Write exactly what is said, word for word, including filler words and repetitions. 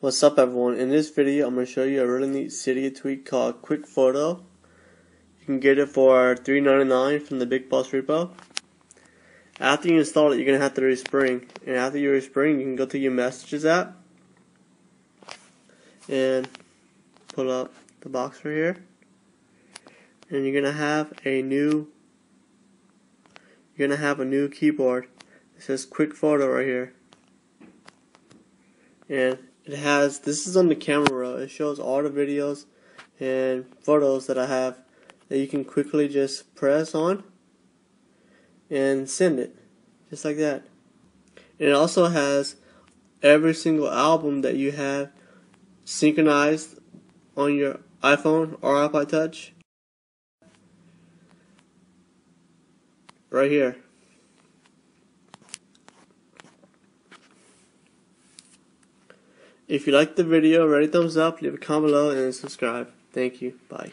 What's up everyone, in this video I'm going to show you a really neat Cydia tweak called QuickPhoto. You can get it for three ninety-nine from the Big Boss Repo. After you install it, you're going to have to respring, and after you respring you can go to your Messages app and pull up the box right here, and you're going to have a new you're going to have a new keyboard. It says QuickPhoto right here, and it has, this is on the camera row, it shows all the videos and photos that I have that you can quickly just press on and send it, just like that. And it also has every single album that you have synchronized on your iPhone or iPod Touch right here. If you liked the video, rate a thumbs up, leave a comment below, and subscribe. Thank you. Bye.